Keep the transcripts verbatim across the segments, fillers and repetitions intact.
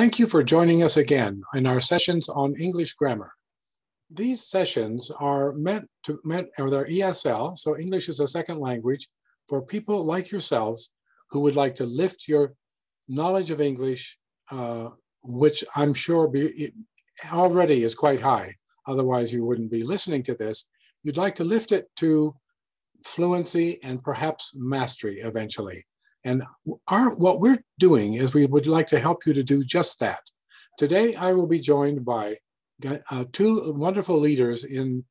Thank you for joining us again in our sessions on English grammar. These sessions are meant to, meant, or they're E S L, so English is a second language for people like yourselves who would like to lift your knowledge of English, uh, which I'm sure be, already is quite high, otherwise you wouldn't be listening to this. You'd like to lift it to fluency and perhaps mastery eventually. And our, what we're doing is we would like to help you to do just that. Today, I will be joined by uh, two wonderful leaders in,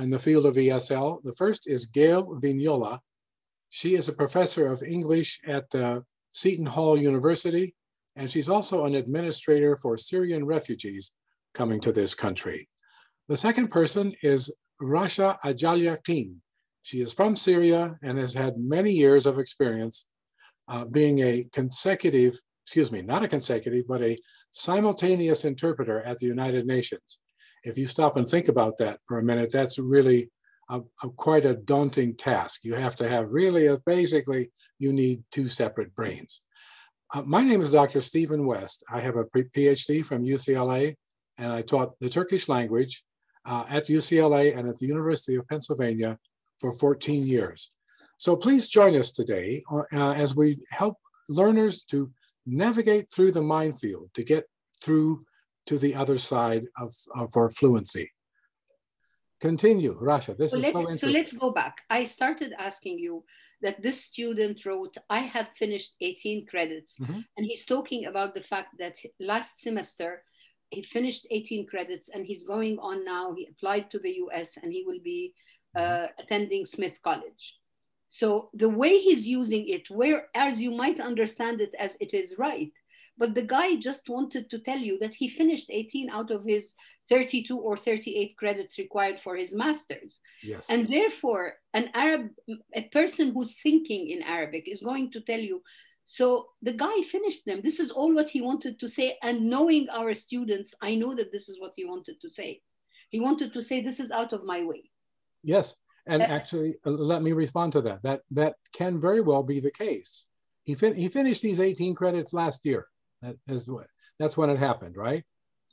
in the field of E S L. The first is Gail Vignola. She is a professor of English at uh, Seton Hall University, and she's also an administrator for Syrian refugees coming to this country. The second person is Rasha Ajaliatine. She is from Syria and has had many years of experience Uh, being a consecutive, excuse me, not a consecutive, but a simultaneous interpreter at the United Nations. If you stop and think about that for a minute, that's really a, a, quite a daunting task. You have to have really, a, basically, you need two separate brains. Uh, my name is Doctor Steven West. I have a P H D from U C L A, and I taught the Turkish language uh, at U C L A and at the University of Pennsylvania for fourteen years. So please join us today uh, as we help learners to navigate through the minefield to get through to the other side of, of our fluency. Continue, Rasha. This so is so interesting. So let's go back. I started asking you that this student wrote, I have finished eighteen credits. Mm-hmm. And he's talking about the fact that last semester, he finished eighteen credits and he's going on now. He applied to the U S and he will be uh, attending Smith College. So the way he's using it, whereas you might understand it as it is right, but the guy just wanted to tell you that he finished eighteen out of his thirty-two or thirty-eight credits required for his master's. Yes. And therefore, an Arab, a person who's thinking in Arabic is going to tell you, so the guy finished them. This is all what he wanted to say. And knowing our students, I know that this is what he wanted to say. He wanted to say, this is out of my way. Yes. And actually, uh, let me respond to that. That that can very well be the case. He fin he finished these eighteen credits last year. That is what, that's when it happened, right?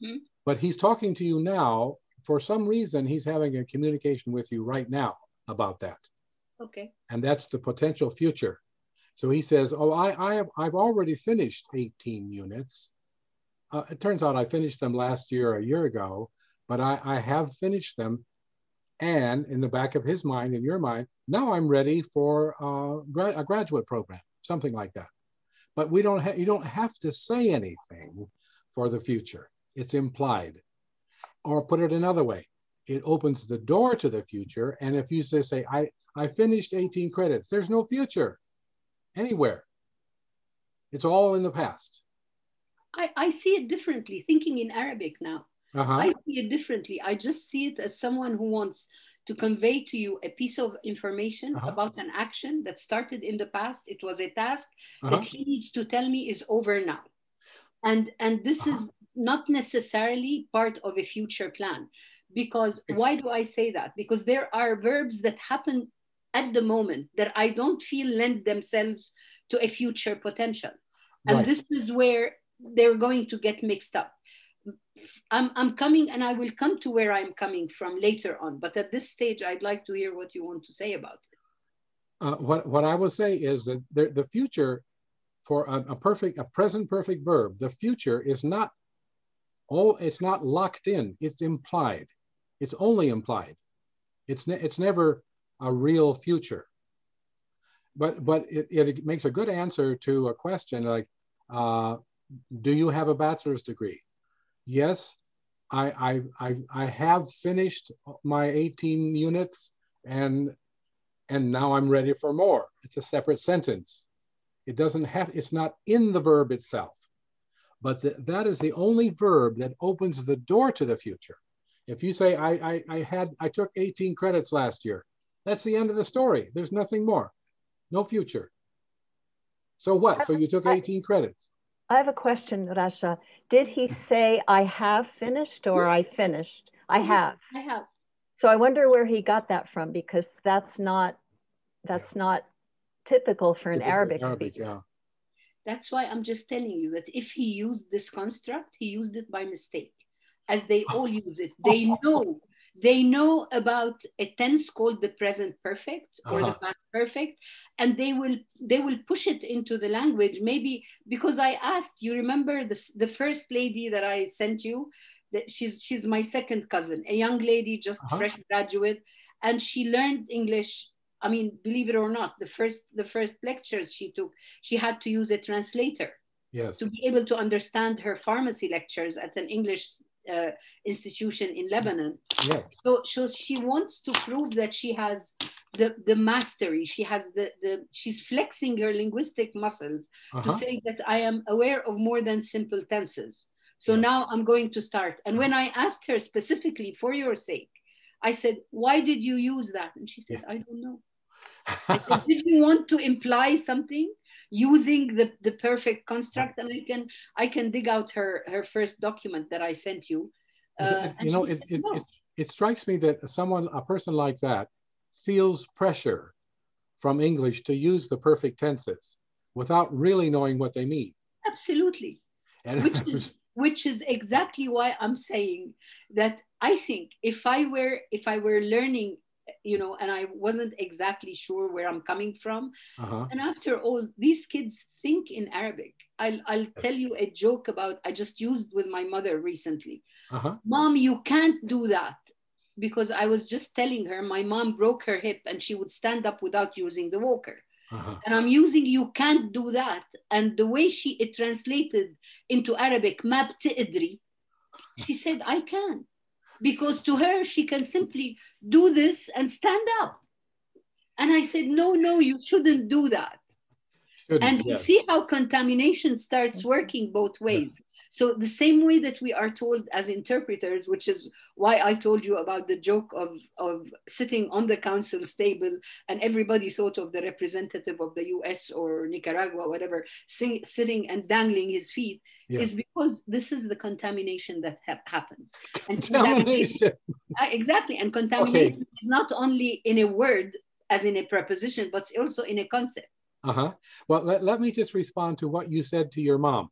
Mm-hmm. But he's talking to you now. For some reason, he's having a communication with you right now about that. Okay. And that's the potential future. So he says, "Oh, I I have I've already finished eighteen units. Uh, it turns out I finished them last year, a year ago, but I I have finished them." And in the back of his mind, in your mind, now I'm ready for uh, gra a graduate program, something like that. But we don't you don't have to say anything for the future. It's implied. Or put it another way, it opens the door to the future. And if you just say, I, I finished eighteen credits, there's no future anywhere. It's all in the past. I, I see it differently, thinking in Arabic now. Uh-huh. I see it differently. I just see it as someone who wants to convey to you a piece of information uh-huh. about an action that started in the past. It was a task uh-huh. that he needs to tell me is over now. And, and this uh-huh. is not necessarily part of a future plan. Because it's, why do I say that? Because there are verbs that happen at the moment that I don't feel lend themselves to a future potential. And right. this is where they're going to get mixed up. I'm, I'm coming and I will come to where I'm coming from later on. But at this stage, I'd like to hear what you want to say about it. Uh, what, what I will say is that the, the future for a, a perfect, a present perfect verb, the future is not all, it's not locked in, it's implied. It's only implied. It's, ne it's never a real future. But, but it, it makes a good answer to a question like, uh, do you have a bachelor's degree? Yes, I, I, I, I have finished my eighteen units and, and now I'm ready for more. It's a separate sentence. It doesn't have, it's not in the verb itself, but th that is the only verb that opens the door to the future. If you say, I, I, I had, I took eighteen credits last year, that's the end of the story. There's nothing more, no future. So what? So you took eighteen credits. I have a question, Rasha. Did he say, I have finished or I finished? I have. I have. So I wonder where he got that from, because that's not, that's yeah. not typical for an typical Arabic, Arabic speaker. Yeah. That's why I'm just telling you that if he used this construct, he used it by mistake, as they all use it. They know, they know about a tense called the present perfect or uh-huh. the past perfect, and they will they will push it into the language. Maybe because I asked, you remember this, the first lady that I sent you, that she's she's my second cousin, a young lady, just uh-huh. fresh graduate, and she learned English. I mean, believe it or not, the first the first lectures she took, she had to use a translator yes. to be able to understand her pharmacy lectures at an English uh, institution in Lebanon. Yes. So, so she wants to prove that she has the, the mastery. She has the, the she's flexing her linguistic muscles uh-huh. to say that I am aware of more than simple tenses. So yes. now I'm going to start. And when I asked her specifically, for your sake, I said, why did you use that? And she said, yeah. I don't know. I said, did you want to imply something using the, the perfect construct? And I can I can dig out her, her first document that I sent you. Uh, you know, it, said, it, no. it, it strikes me that someone, a person like that, feels pressure from English to use the perfect tenses without really knowing what they mean. Absolutely. And which, is, which is exactly why I'm saying that I think if I were if I were learning, you know, and I wasn't exactly sure where I'm coming from. Uh-huh. And after all, these kids think in Arabic. I'll, I'll tell you a joke about, I just used with my mother recently. Uh-huh. Mom, you can't do that. Because I was just telling her, my mom broke her hip and she would stand up without using the walker. Uh-huh. And I'm using, you can't do that. And the way she it translated into Arabic, ma btidri, she said, I can. Because to her, she can simply do this and stand up. And I said, no, no, you shouldn't do that. Shouldn't, and yeah. you see how contamination starts working both ways. So the same way that we are told as interpreters, which is why I told you about the joke of, of sitting on the council's table and everybody thought of the representative of the U S or Nicaragua, whatever, sing, sitting and dangling his feet, yeah. is because this is the contamination that ha happens. And contamination. Contamination, exactly. And contamination okay. is not only in a word as in a preposition, but also in a concept. Uh-huh. Well, let, let me just respond to what you said to your mom,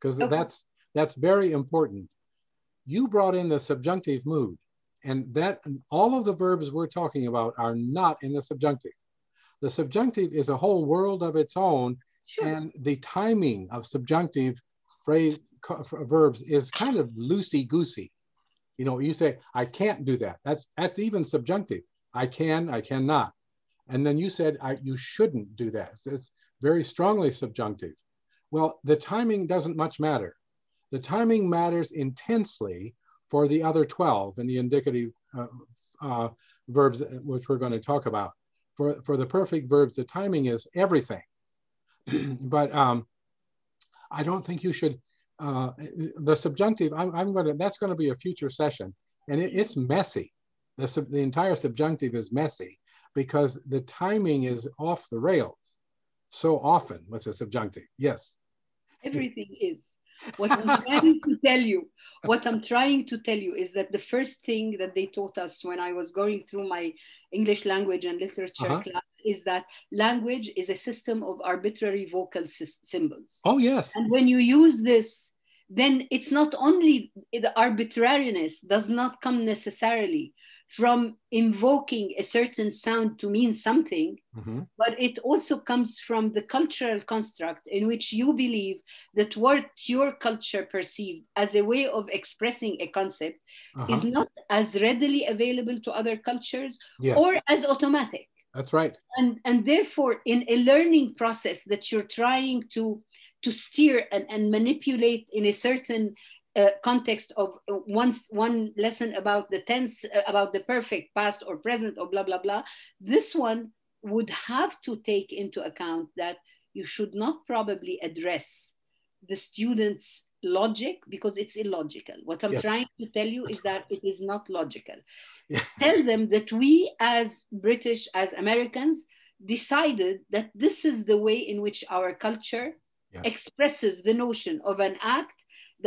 because okay. that's, That's very important. You brought in the subjunctive mood, and that all of the verbs we're talking about are not in the subjunctive. The subjunctive is a whole world of its own, sure. and the timing of subjunctive phrase verbs is kind of loosey-goosey. You know, you say, I can't do that. That's, that's even subjunctive. I can, I cannot. And then you said, I, you shouldn't do that. So it's very strongly subjunctive. Well, the timing doesn't much matter. The timing matters intensely for the other twelve and the indicative uh, uh, verbs, which we're going to talk about. For, for the perfect verbs, the timing is everything. But um, I don't think you should, uh, the subjunctive, I'm, I'm going to, that's going to be a future session. And it, it's messy. The, sub, the entire subjunctive is messy because the timing is off the rails so often with the subjunctive. Yes. Everything is. What I'm trying to tell you, what I'm trying to tell you is that the first thing that they taught us when I was going through my English language and literature uh-huh. class is that language is a system of arbitrary vocal symbols. Oh, yes. And when you use this, then it's not only the arbitrariness does not come necessarily from invoking a certain sound to mean something, mm-hmm. but it also comes from the cultural construct in which you believe that what your culture perceived as a way of expressing a concept uh-huh. is not as readily available to other cultures yes. or as automatic. That's right. And, and therefore, in a learning process that you're trying to, to steer and, and manipulate in a certain Uh, context of uh, once one lesson about the tense, uh, about the perfect past or present or blah, blah, blah, this one would have to take into account that you should not probably address the student's logic because it's illogical. What I'm yes. trying to tell you is that it is not logical. Yeah. Tell them that we as British, as Americans, decided that this is the way in which our culture yes. expresses the notion of an act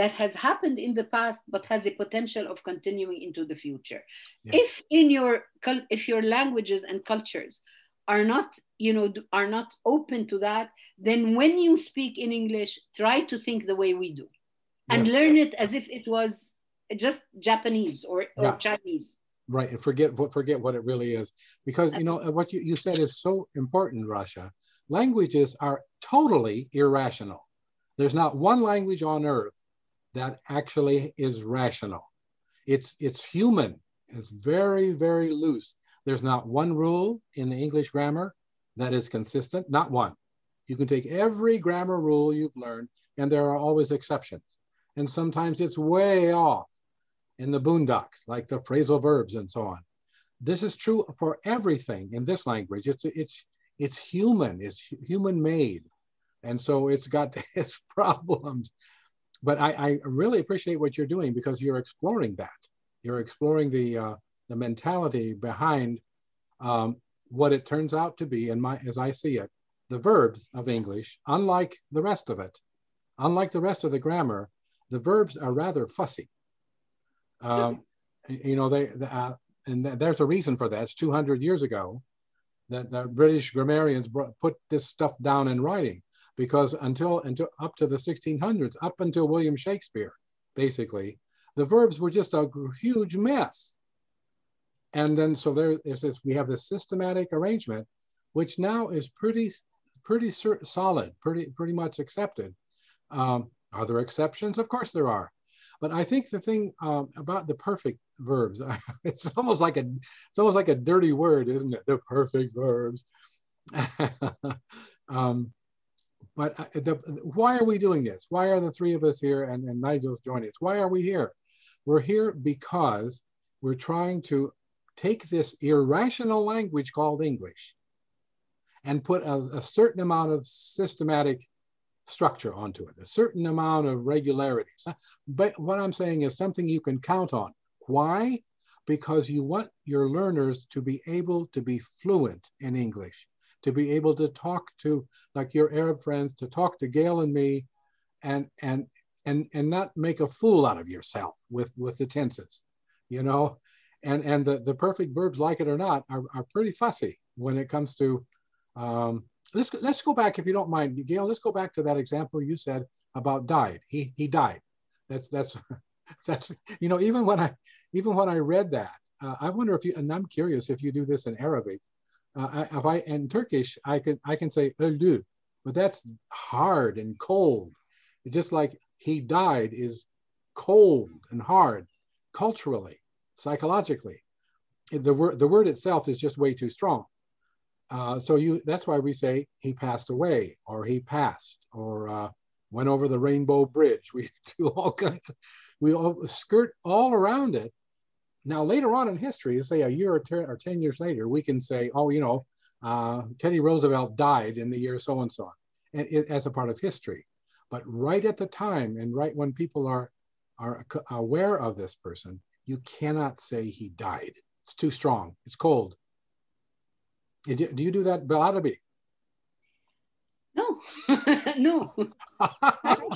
that has happened in the past, but has a potential of continuing into the future. Yes. If in your, if your languages and cultures are not, you know, are not open to that, then when you speak in English, try to think the way we do, and yeah. learn it as if it was just Japanese or, or yeah. Chinese. Right, and forget forget what it really is, because you know what you, you said is so important, Rasha. Languages are totally irrational. There's not one language on earth that actually is rational. It's it's human. It's very very loose. There's not one rule in the English grammar that is consistent. Not one. You can take every grammar rule you've learned, and there are always exceptions. And sometimes it's way off in the boondocks, like the phrasal verbs and so on. This is true for everything in this language. It's, it's, it's human, it's human made. And so it's got its problems. But I, I really appreciate what you're doing, because you're exploring that. You're exploring the, uh, the mentality behind um, what it turns out to be, in my, as I see it, the verbs of English, unlike the rest of it, unlike the rest of the grammar, the verbs are rather fussy. Um, you know, they, they uh, and th there's a reason for that. It's two hundred years ago that the British grammarians brought, put this stuff down in writing, because until, until up to the sixteen hundreds, up until William Shakespeare, basically, the verbs were just a huge mess. And then, so there is this, we have this systematic arrangement, which now is pretty, pretty solid, pretty, pretty much accepted. Um, are there exceptions? Of course there are. But I think the thing um, about the perfect verbs, it's almost like a, it's almost like a dirty word, isn't it? The perfect verbs. um, but I, the, why are we doing this? Why are the three of us here, and, and Nigel's joining us? Why are we here? We're here because we're trying to take this irrational language called English and put a, a certain amount of systematic structure onto it, a certain amount of regularities. But what I'm saying is something you can count on. Why? Because you want your learners to be able to be fluent in English, to be able to talk to, like your Arab friends, to talk to Gail and me, and and and and not make a fool out of yourself with with the tenses, you know. And and the the perfect verbs, like it or not, are, are pretty fussy when it comes to. Um, Let's, let's go back, if you don't mind, Gail, let's go back to that example you said about died. He, he died. That's, that's, that's, you know, even when I, even when I read that, uh, I wonder if you, and I'm curious if you do this in Arabic. Uh, I, if I, in Turkish, I can, I can say öldü, but that's hard and cold. It's just like he died is cold and hard, culturally, psychologically. The word, the word itself is just way too strong. Uh, so you, that's why we say he passed away, or he passed, or uh, went over the Rainbow Bridge. We do all kinds of, we all skirt all around it. Now, later on in history, say a year or, ter or ten years later, we can say, oh, you know, uh, Teddy Roosevelt died in the year so-and-so, and it, as a part of history. But right at the time, and right when people are, are aware of this person, you cannot say he died. It's too strong. It's cold. Do you do that, Arabic? No, no,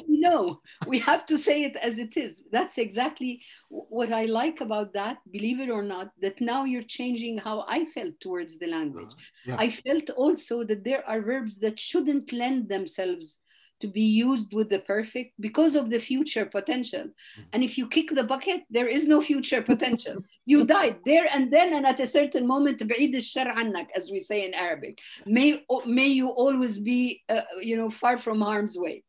no. We have to say it as it is. That's exactly what I like about that, believe it or not, that now you're changing how I felt towards the language. Uh, yeah. I felt also that there are verbs that shouldn't lend themselves to be used with the perfect because of the future potential. Mm-hmm. And if you kick the bucket, there is no future potential. You died there and then, and at a certain moment, بعيد الشر عنك, as we say in Arabic. May, may you always be, uh, you know, far from harm's way.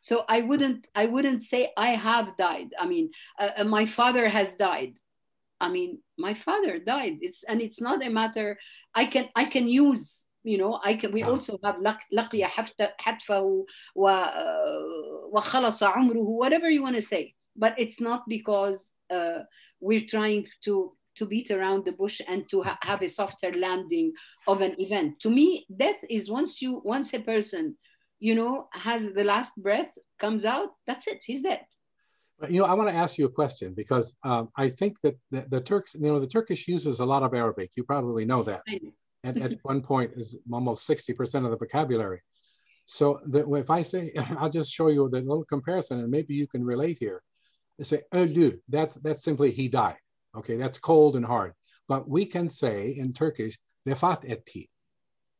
So I wouldn't, I wouldn't say I have died. I mean, uh, my father has died. I mean, my father died. It's, and it's not a matter, I can, I can use, you know, I can, we also have لقي حتفه وخلص عمره, whatever you want to say. But it's not because uh, we're trying to, to beat around the bush and to ha have a softer landing of an event. To me, death is once you, once a person, you know, has the last breath, comes out, that's it, he's dead. You know, I want to ask you a question, because um, I think that the, the Turks, you know, the Turkish uses a lot of Arabic. You probably know that. At, at one point is almost sixty percent of the vocabulary. So that if I say, I'll just show you the little comparison and maybe you can relate here. I say, öldü, that's, that's simply he died. Okay, that's cold and hard. But we can say in Turkish, vefat etti.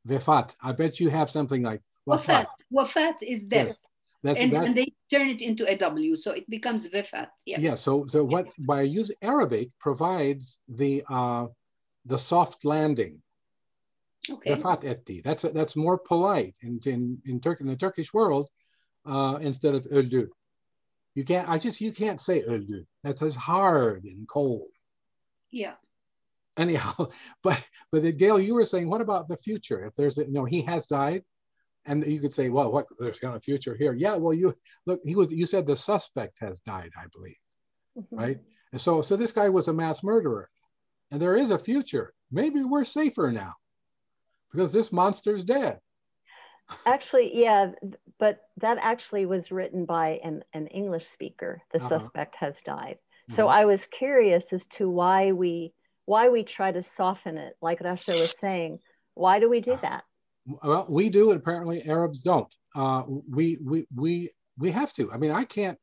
Vefat. I bet you have something like Wafat. Wafat is death. Yes. That's, and, that's, and they turn it into a W, so it becomes Vefat. Yeah. Yeah. So, so what by using Arabic provides the uh, the soft landing. Okay. Vefat etti. That's a, that's more polite in in in, Turk, in the Turkish world uh, instead of öldü. You can't. I just you can't say öldü. That's as hard and cold. Yeah. Anyhow, but but Gail, you were saying, what about the future? If there's a, you know, he has died. And you could say, well, what, there's kind of future here. Yeah, well, you look, he was, you said the suspect has died, I believe, mm-hmm. right? And so, so this guy was a mass murderer, and there is a future. Maybe we're safer now because this monster's dead. Actually, yeah, but that actually was written by an, an English speaker. The uh-huh. suspect has died. Mm-hmm. So I was curious as to why we, why we try to soften it. Like Rasha was saying, why do we do that? Well, we do, and apparently Arabs don't. Uh, we we we we have to. I mean, I can't.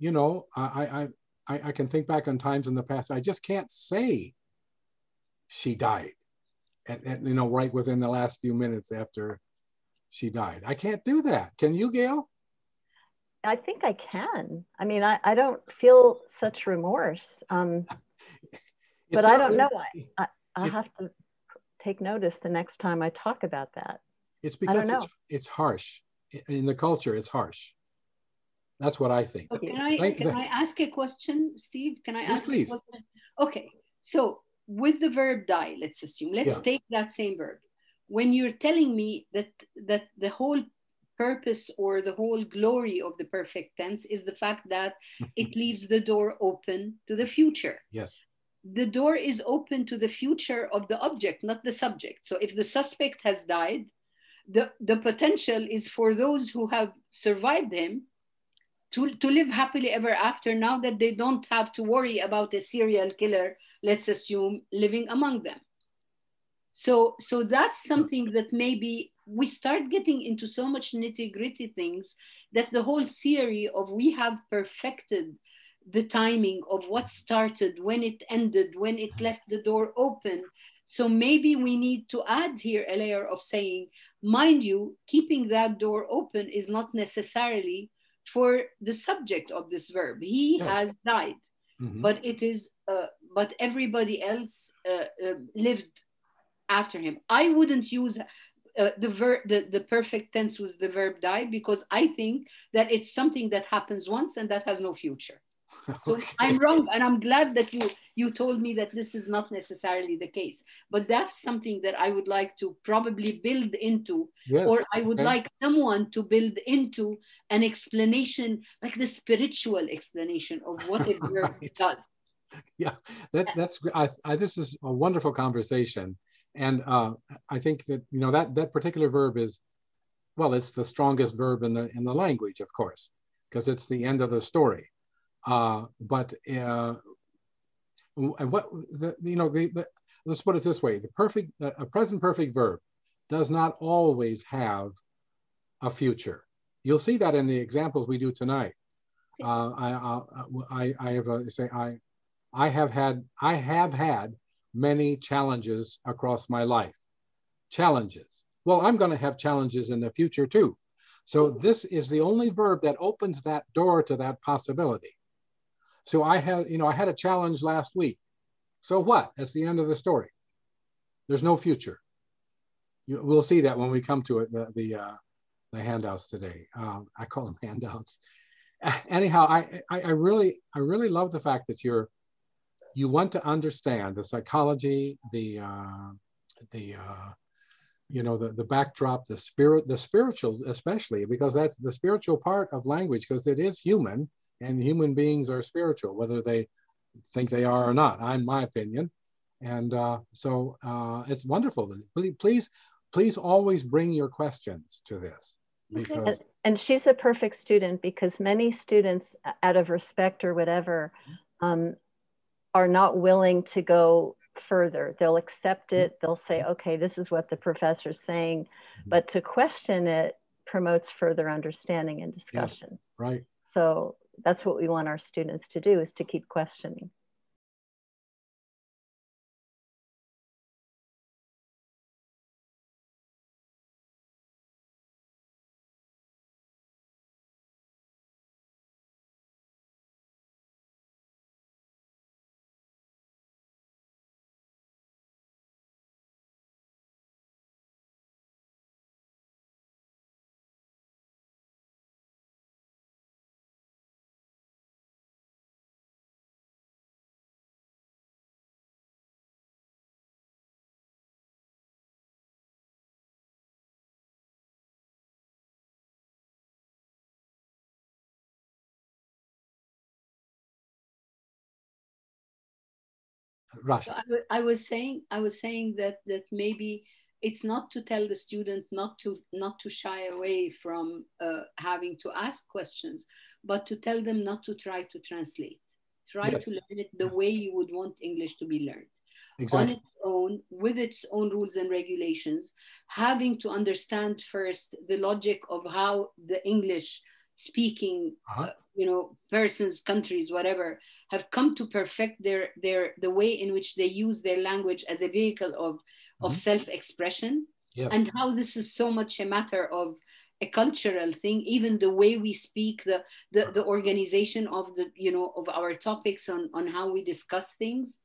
You know, I I I can think back on times in the past. I just can't say she died, and, and you know, right within the last few minutes after she died, I can't do that. Can you, Gail? I think I can. I mean, I I don't feel such remorse. Um, but I don't know. I I have to take notice the next time I talk about that. It's because it's, it's harsh. In the culture, it's harsh. That's what I think. Okay. Can, I, I, can the, I ask a question, Steve? Can I yes, ask please. a question? Okay, so with the verb die, let's assume, let's yeah. take that same verb. When you're telling me that, that the whole purpose or the whole glory of the perfect tense is the fact that it leaves the door open to the future. Yes. The door is open to the future of the object, not the subject. So if the suspect has died, the, the potential is for those who have survived him to, to live happily ever after, now that they don't have to worry about a serial killer, let's assume, living among them. So, so that's something that maybe we start getting into so much nitty-gritty things that the whole theory of we have perfected the timing of what started, when it ended, when it left the door open. So maybe we need to add here a layer of saying, mind you, keeping that door open is not necessarily for the subject of this verb. He yes. has died, mm-hmm. but it is, uh, but everybody else uh, uh, lived after him. I wouldn't use uh, the verb, the, the perfect tense with the verb die, because I think that it's something that happens once and that has no future. So okay. I'm wrong, and I'm glad that you you told me that this is not necessarily the case, but that's something that I would like to probably build into, yes, or I would okay. like someone to build into an explanation, like the spiritual explanation of what it right. does. Yeah, that, that's I, I, this is a wonderful conversation, and uh, I think that you know that that particular verb is, well, it's the strongest verb in the in the language, of course, because it's the end of the story. Uh, but uh, what the, you know, the, the, let's put it this way: the perfect, a present perfect verb, does not always have a future. You'll see that in the examples we do tonight. Uh, I, I, I have a, say I, I have had I have had many challenges across my life. Challenges. Well, I'm going to have challenges in the future too. So this is the only verb that opens that door to that possibility. So I had, you know, I had a challenge last week. So what? That's the end of the story. There's no future. You, we'll see that when we come to it, the the, uh, the handouts today. Um, I call them handouts. Anyhow, I, I I really I really love the fact that you're you want to understand the psychology, the uh, the uh, you know, the the backdrop, the spirit, the spiritual, especially, because that's the spiritual part of language, because it is human. And human beings are spiritual, whether they think they are or not, in my opinion. And uh, so uh, it's wonderful. Please, please always bring your questions to this. Because okay. and, and she's a perfect student, because many students, out of respect or whatever, um, are not willing to go further. They'll accept it. They'll say, okay, this is what the professor's saying. But to question it promotes further understanding and discussion. Yes, right. So that's what we want our students to do, is to keep questioning. Rasha. So I, I was saying, I was saying that that maybe it's not to tell the student not to not to shy away from uh, having to ask questions, but to tell them not to try to translate. Try yes. to learn it the way you would want English to be learned. Exactly. On its own, with its own rules and regulations, having to understand first the logic of how the English speaking, uh-huh. uh, you know, persons, countries, whatever, have come to perfect their, their, the way in which they use their language as a vehicle of, mm-hmm. of self-expression, yes. and how this is so much a matter of a cultural thing, even the way we speak, the, the, the organization of the, you know, of our topics on, on how we discuss things.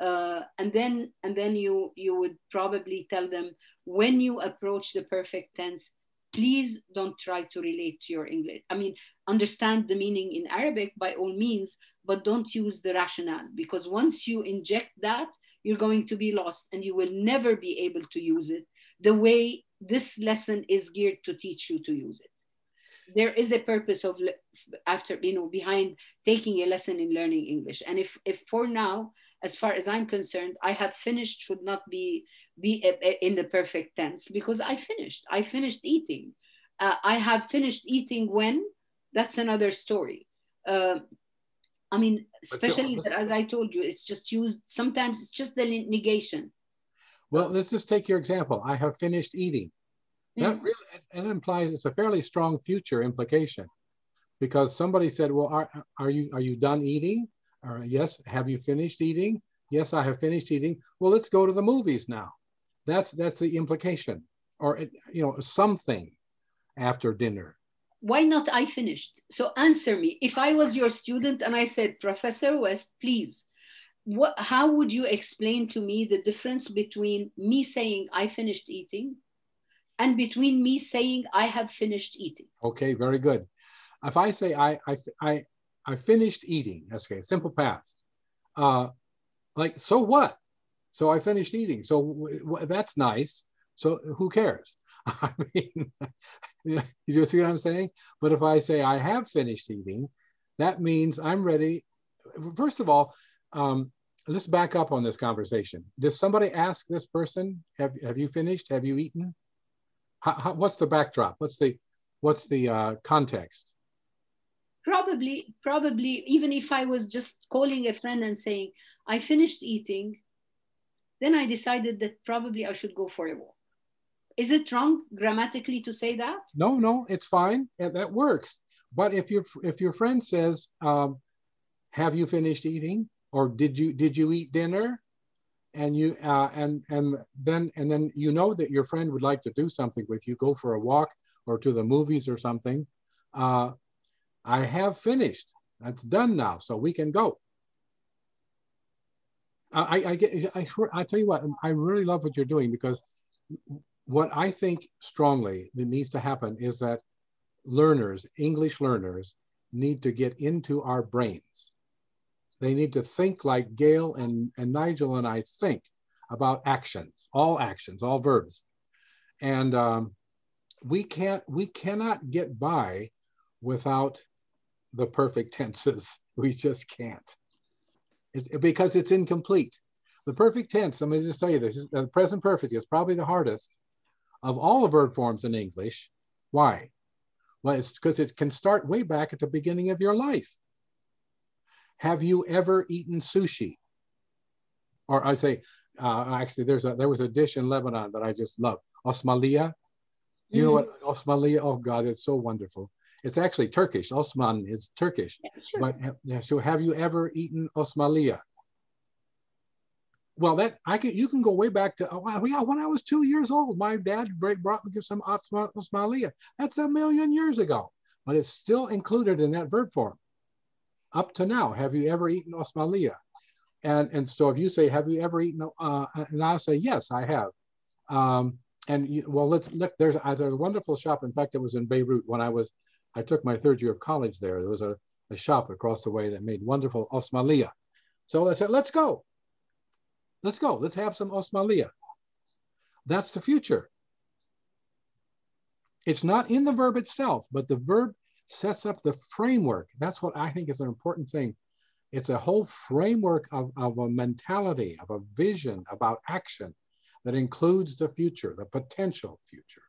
Uh, and then, and then you, you would probably tell them, when you approach the perfect tense, please don't try to relate to your English. I mean, understand the meaning in Arabic by all means, but don't use the rationale, because once you inject that, you're going to be lost and you will never be able to use it the way this lesson is geared to teach you to use it. There is a purpose of after, you know, behind taking a lesson in learning English. And if, if for now, as far as I'm concerned, I have finished should not be be a, a, in the perfect tense, because I finished. I finished eating. Uh, I have finished eating when? That's another story. Uh, I mean, especially that, as I told you, it's just used, sometimes it's just the negation. Well, let's just take your example. I have finished eating. That really, it implies it's a fairly strong future implication, because somebody said, well, are, are you are you done eating? Or yes, have you finished eating? Yes, I have finished eating. Well, let's go to the movies now. That's that's the implication, or you know, something after dinner. Why not I finished? So answer me. If I was your student and I said, Professor West, please, what, how would you explain to me the difference between me saying I finished eating and between me saying I have finished eating? Okay, very good. If I say I I I, I finished eating, that's okay, simple past. Uh, like, so what? So I finished eating. So w w that's nice. So who cares? I mean, you do see what I'm saying? But if I say I have finished eating, that means I'm ready. First of all, um, let's back up on this conversation. Does somebody ask this person, have, have you finished? Have you eaten? How, how, what's the backdrop? What's the what's the uh, context? Probably, probably, even if I was just calling a friend and saying, I finished eating, then I decided that probably I should go for a walk. Is it wrong grammatically to say that? No, no, it's fine. That works. But if your if your friend says, um, have you finished eating? Or did you did you eat dinner? And you uh, and and then and then you know that your friend would like to do something with you, go for a walk or to the movies or something. Uh, I have finished. That's done now, so we can go. I I get I swear, I tell you what, I really love what you're doing, because what I think strongly that needs to happen is that learners, English learners, need to get into our brains. They need to think like Gail and, and Nigel and I think about actions, all actions, all verbs. And um, we can't, we cannot get by without the perfect tenses. We just can't, it, because it's incomplete. The perfect tense, let me just tell you this, the present perfect is probably the hardest of all the verb forms in English. Why? Well, it's because it can start way back at the beginning of your life. Have you ever eaten sushi? Or I say, uh, actually, there's a, there was a dish in Lebanon that I just love, osmalia. You mm-hmm. know what osmalia? Oh God, it's so wonderful. It's actually Turkish. Osman is Turkish. Yeah, sure. But yeah, so have you ever eaten osmalia? Well, that I can. You can go way back to oh yeah, when I was two years old, my dad brought me some osmalia. That's a million years ago, but it's still included in that verb form. Up to now, have you ever eaten osmalia? And, and so if you say, have you ever eaten, uh, and I'll say, yes, I have. Um, and you, well, let's look, there's, there's a wonderful shop. In fact, it was in Beirut when I was, I took my third year of college there. There was a, a shop across the way that made wonderful osmalia. So I said, let's go. Let's go, let's have some osmalia. That's the future. It's not in the verb itself, but the verb sets up the framework. That's what I think is an important thing It's a whole framework of, of a mentality, of a vision about action that includes the future, the potential future.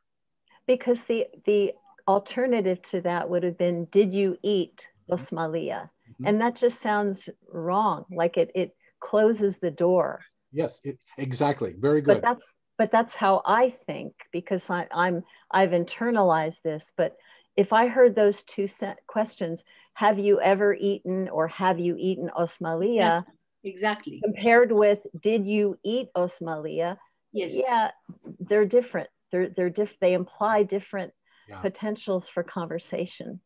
Because the, the alternative to that would have been, did you eat Osmalia? Mm-hmm. And that just sounds wrong, like it, it closes the door. Yes, it, exactly, very good. But that's, but that's how I think, because I, I'm, I've internalized this. But if I heard those two questions, have you ever eaten or have you eaten Osmalia? Exactly. Compared with, did you eat Osmalia? Yes. Yeah, they're different. They're, they're diff they imply different yeah. potentials for conversation.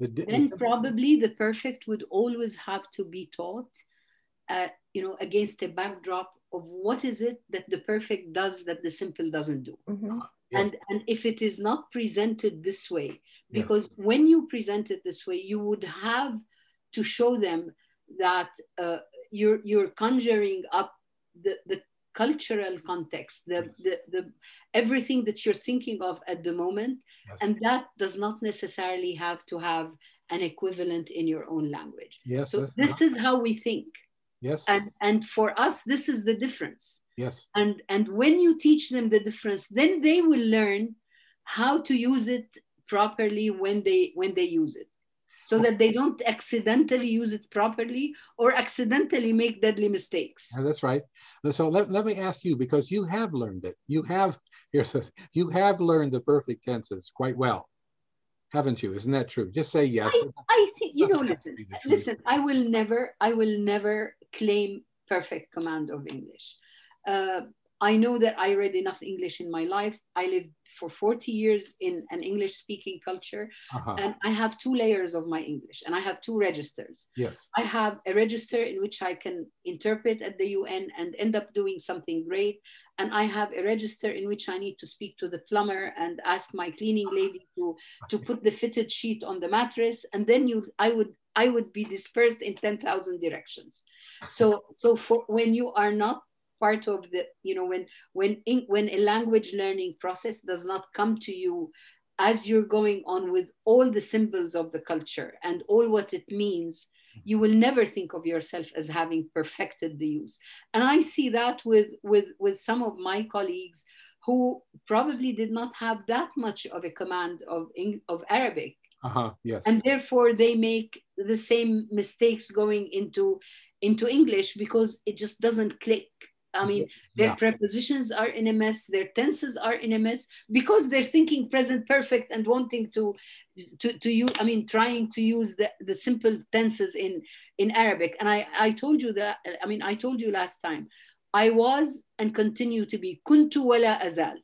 Then probably the perfect would always have to be taught, uh, you know, against a backdrop of what is it that the perfect does that the simple doesn't do. Mm-hmm. uh, yes. And, and if it is not presented this way, because yes. when you present it this way, you would have to show them that uh, you're, you're conjuring up the, the cultural context, the, yes. the, the, everything that you're thinking of at the moment. Yes. And that does not necessarily have to have an equivalent in your own language. Yes, so this is how we think. Yes. And, and for us, this is the difference. Yes. And, and when you teach them the difference, then they will learn how to use it properly when they, when they use it, so that they don't accidentally use it properly or accidentally make deadly mistakes. Yeah, that's right. So let, let me ask you, because you have learned it. You have, here's a, you have learned the perfect tenses quite well, haven't you? Isn't that true? Just say yes. I, I think, you know, listen, listen, I will never, I will never claim perfect command of English. Uh, I know that I read enough English in my life. I lived for forty years in an English-speaking culture, uh-huh. and I have two layers of my English, and I have two registers. Yes. I have a register in which I can interpret at the U N and end up doing something great, and I have a register in which I need to speak to the plumber and ask my cleaning lady to, to put the fitted sheet on the mattress, and then you, I would I would be dispersed in ten thousand directions. So, so for when you are not part of the, you know, when when in, when a language learning process does not come to you as you're going on with all the symbols of the culture and all what it means, you will never think of yourself as having perfected the use. And I see that with with with some of my colleagues who probably did not have that much of a command of of Arabic, uh-huh, yes, and therefore they make the same mistakes going into into English because it just doesn't click. I mean, their yeah. prepositions are in a mess, their tenses are in a mess, because they're thinking present perfect and wanting to, to, to use, I mean, trying to use the, the simple tenses in, in Arabic. And I, I told you that, I mean, I told you last time, I was and continue to be kuntu wala azal,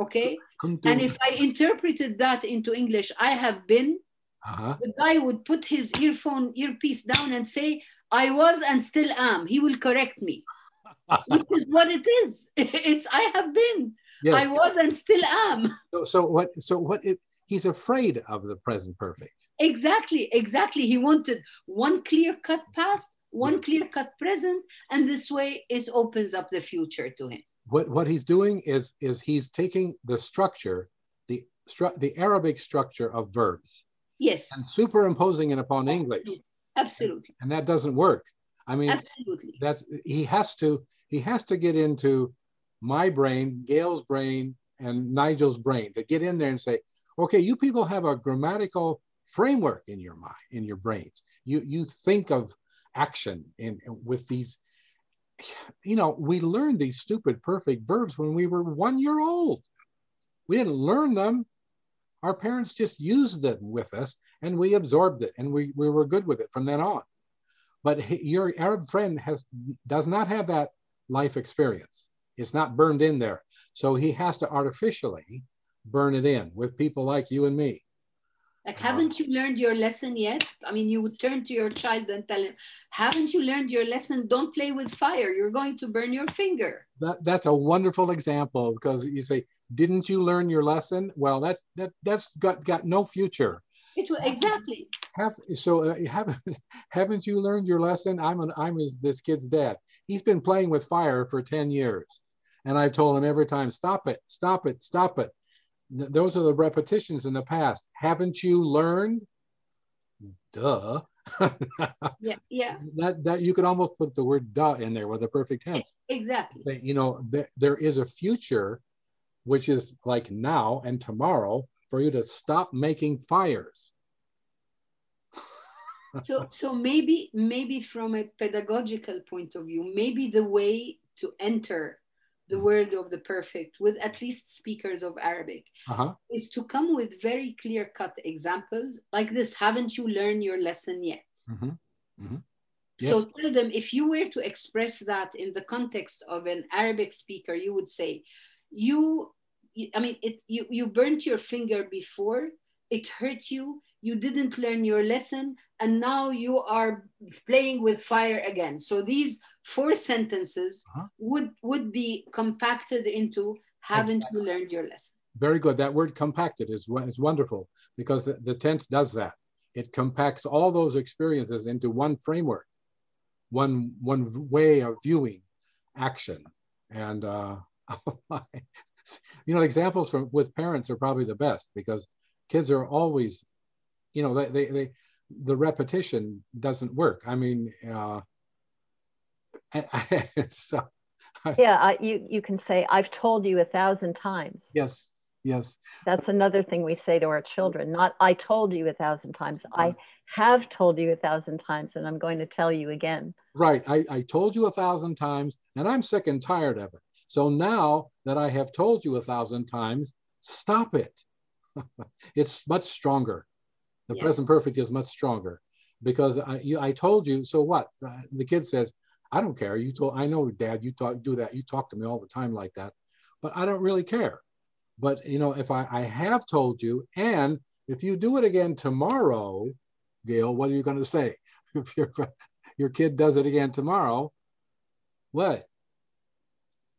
okay? Kuntu. And if I interpreted that into English, I have been, uh-huh. the guy would put his earphone, earpiece down and say, I was and still am. He will correct me. Which is what it is. It's I have been. Yes. I was and still am. So, so what? So what? It, he's afraid of the present perfect. Exactly. Exactly. He wanted one clear-cut past, one yes. clear-cut present, and this way it opens up the future to him. What What he's doing is is he's taking the structure, the stru the Arabic structure of verbs. Yes. And superimposing it upon Absolutely. English. Absolutely. And, and that doesn't work. I mean, Absolutely. That's, he has to he has to get into my brain, Gail's brain, and Nigel's brain to get in there and say, okay, you people have a grammatical framework in your mind, in your brains. You you think of action in, in with these, you know, we learned these stupid perfect verbs when we were one year old. We didn't learn them. Our parents just used them with us, and we absorbed it, and we, we were good with it from then on. But your Arab friend has does not have that life experience. It's not burned in there. So he has to artificially burn it in with people like you and me. Like, haven't you learned your lesson yet? I mean, you would turn to your child and tell him, haven't you learned your lesson? Don't play with fire. You're going to burn your finger. That, that's a wonderful example, because you say, didn't you learn your lesson? Well, that's, that, that's got, got no future. It will, exactly. Have, so uh, have, haven't you learned your lesson? I'm, an, I'm his, this kid's dad. He's been playing with fire for ten years. And I've told him every time, stop it, stop it, stop it. Th those are the repetitions in the past. Haven't you learned? Duh. yeah, yeah. That that you could almost put the word "duh" in there with a perfect tense. Exactly. But, you know, there, there is a future, which is like now and tomorrow, for you to stop making fires. so, so maybe maybe from a pedagogical point of view, maybe the way to enter the world of the perfect with at least speakers of Arabic uh-huh. is to come with very clear-cut examples like this. Haven't you learned your lesson yet? Mm-hmm. Mm-hmm. Yes. So tell them, if you were to express that in the context of an Arabic speaker, you would say, you, you I mean, it, you, you burnt your finger before, it hurt you, you didn't learn your lesson, and now you are playing with fire again. So these four sentences uh-huh. would, would be compacted into, haven't exactly. you learned your lesson? Very good. That word compacted is, is wonderful, because the, the tense does that. It compacts all those experiences into one framework, one, one way of viewing action. And, uh, you know, examples from, with parents are probably the best, because kids are always, you know, they, they, they the repetition doesn't work. I mean, uh, I, I, so, I, yeah, I, you, you can say, I've told you a thousand times. Yes, yes. That's another thing we say to our children, not I told you a thousand times. I have told you a thousand times, and I'm going to tell you again. Right, I, I told you a thousand times, and I'm sick and tired of it. So now that I have told you a thousand times, stop it. It's much stronger. The yeah. present perfect is much stronger, because I, you, I told you, so what? Uh, the kid says, I don't care. You told, I know, Dad, you talk, do that. You talk to me all the time like that, but I don't really care. But, you know, if I, I have told you, and if you do it again tomorrow, Gail, what are you going to say? If your, your kid does it again tomorrow, what?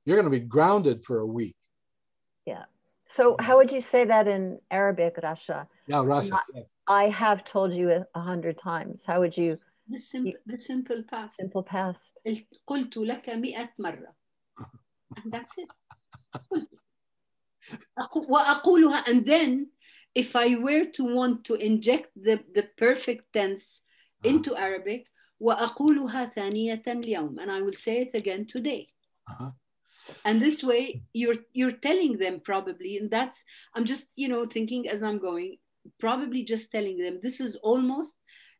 You're going to be grounded for a week. Yeah. So how would you say that in Arabic, Rasha? Yeah, Rasha. Yes. I have told you a hundred times. How would you? The simple, the simple past. Simple past. قلت لك مئة مرة. And that's it. وأقولها. And then, if I were to want to inject the the perfect tense into uh-huh. Arabic, وأقولها ثانية اليوم, and I will say it again today. Uh-huh. And this way, you're you're telling them probably, and that's, I'm just, you know, thinking as I'm going, probably just telling them, this is almost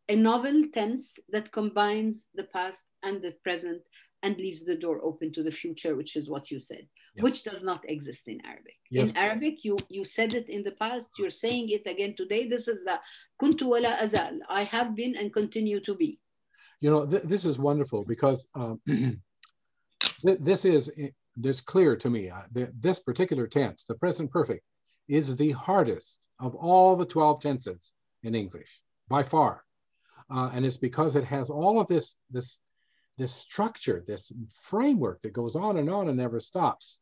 a novel tense that combines the past and the present and leaves the door open to the future, which is what you said, yes. which does not exist in Arabic. Yes. In Arabic, you, you said it in the past, you're saying it again today. This is the kuntu wala azal, I have been and continue to be. You know, th this is wonderful, because um, th this is... It's clear to me uh, that this particular tense, the present perfect, is the hardest of all the twelve tenses in English, by far. Uh, and it's because it has all of this, this, this structure, this framework that goes on and on and never stops.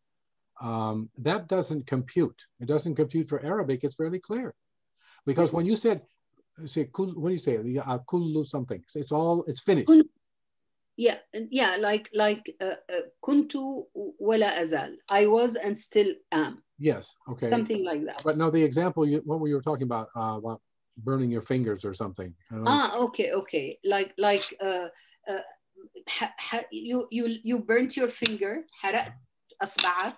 Um, that doesn't compute. It doesn't compute for Arabic. It's fairly clear. Because when you said, say, when you say, kullu something, it's all, it's finished. Yeah, yeah, like like kuntu wala azal. I was and still am. Yes, okay. Something like that. But no, the example, you, what we were talking about, uh, about burning your fingers or something. Ah, okay, okay. Like like uh, uh, ha, ha, you you you burnt your finger. حرقت أصبعك.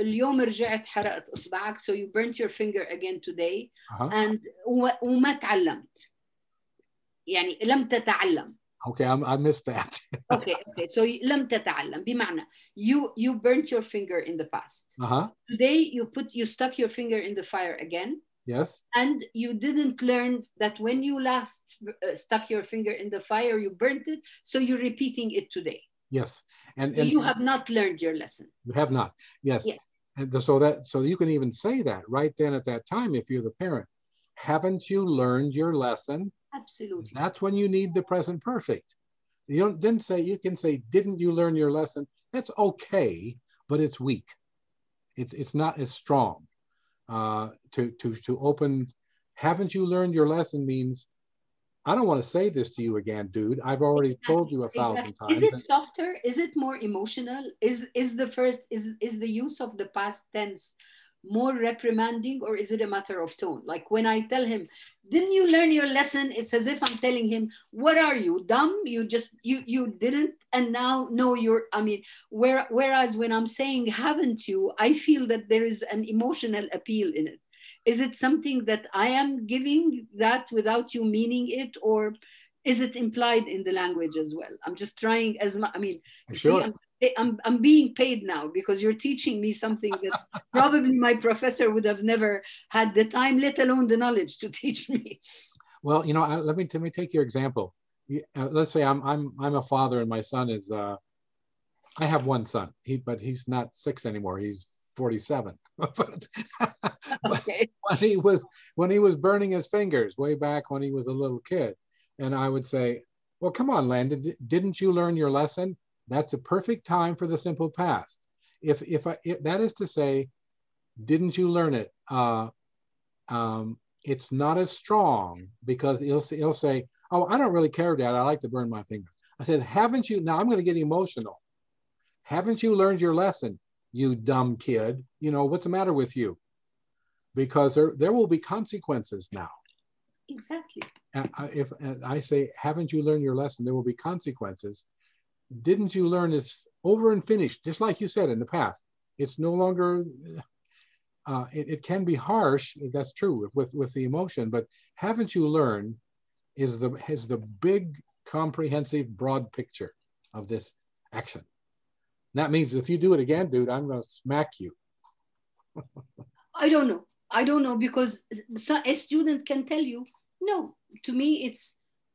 اليوم رجعت حرقت أصبعك. So you burnt your finger again today. Uh-huh. And وما تعلمت. يعني لم تتعلم. Okay, I'm, I missed that. okay, okay. So لم تتعلم بمعنى you you burnt your finger in the past. Uh-huh. Today you put you stuck your finger in the fire again. Yes. And you didn't learn that when you last uh, stuck your finger in the fire, you burnt it. So you're repeating it today. Yes, and, and so you have not learned your lesson. You have not. Yes. Yes. And the, so that so you can even say that right then at that time if you're the parent. Haven't you learned your lesson? Absolutely. That's when you need the present perfect. You don't, didn't say, you can say, didn't you learn your lesson? That's okay, but it's weak. It's, it's not as strong. Uh, to, to, to open, haven't you learned your lesson means, I don't want to say this to you again, dude. I've already exactly. told you a thousand exactly. times. Is it softer? Is it more emotional? Is, is the first, is, is the use of the past tense more reprimanding, or is it a matter of tone? Like when I tell him, didn't you learn your lesson? It's as if I'm telling him, what are you, dumb? You just, you you didn't, and now, no, you're, I mean, where, whereas when I'm saying, haven't you, I feel that there is an emotional appeal in it. Is it something that I am giving that without you meaning it, or is it implied in the language as well? I'm just trying as much, I mean, sure. See, I'm, I'm, I'm being paid now because you're teaching me something that probably my professor would have never had the time, let alone the knowledge to teach me. Well, you know, I, let me let me take your example. You, uh, let's say I'm I'm I'm a father and my son is. Uh, I have one son, he but he's not six anymore. He's forty-seven. but, okay. But when he was when he was burning his fingers way back when he was a little kid, and I would say, "Well, come on, Landon, didn't you learn your lesson?" That's a perfect time for the simple past. If if I if, that is to say, didn't you learn it? Uh, um, it's not as strong because he'll he'll say, "Oh, I don't really care, Dad. I like to burn my fingers." I said, "Haven't you?" Now I'm going to get emotional. Haven't you learned your lesson, you dumb kid? You know what's the matter with you? Because there there will be consequences now. Exactly. Uh, if uh, I say, "Haven't you learned your lesson?" There will be consequences. Didn't you learn is over and finished, just like you said in the past. It's no longer, uh, it, it can be harsh, that's true, with, with the emotion, but haven't you learned is the, is the big, comprehensive, broad picture of this action. And that means if you do it again, dude, I'm going to smack you. I don't know. I don't know because a student can tell you, no, to me it's,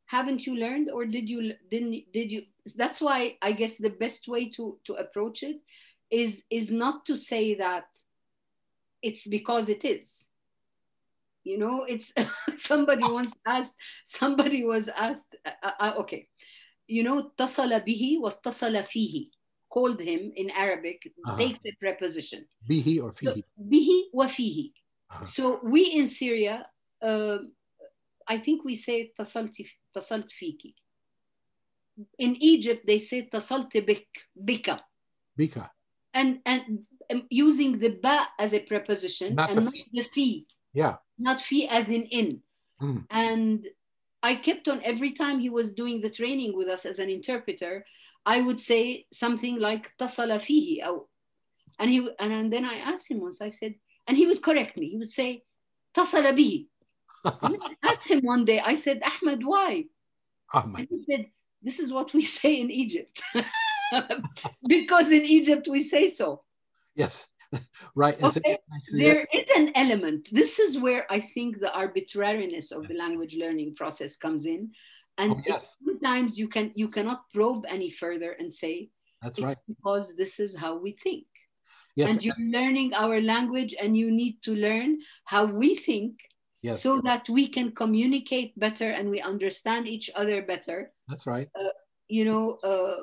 haven't you learned or did you, didn't, did you, that's why I guess the best way to, to approach it is, is not to say that it's because it is, you know, it's, somebody once asked, somebody was asked, uh, uh, okay, you know, اتصل به واتصل فيه, called him in Arabic, uh-huh. Takes the preposition. Bihi or fihi. So, bihi wa fihi. Uh-huh. So we in Syria, uh, I think we say tasalti tasalt fiki. In Egypt, they say tasalt bik, bika. Bika. And, and um, using the ba as a preposition not and the not the fi. Yeah. Not fi as in in. Mm. And I kept on, every time he was doing the training with us as an interpreter, I would say something like tasala fihi. And, he, and, and then I asked him once, I said, and he would correct me. He would say, tasala bihi. I asked him one day, I said, Ahmed, why? Oh my. And he said, this is what we say in Egypt. Because in Egypt, we say so. Yes, right. Okay. There is an element. This is where I think the arbitrariness of yes. the language learning process comes in. And oh, yes. sometimes you, can, you cannot probe any further and say, that's it's right. because this is how we think. Yes. And you're learning our language and you need to learn how we think. Yes. So that we can communicate better and we understand each other better. That's right. Uh, you know, uh,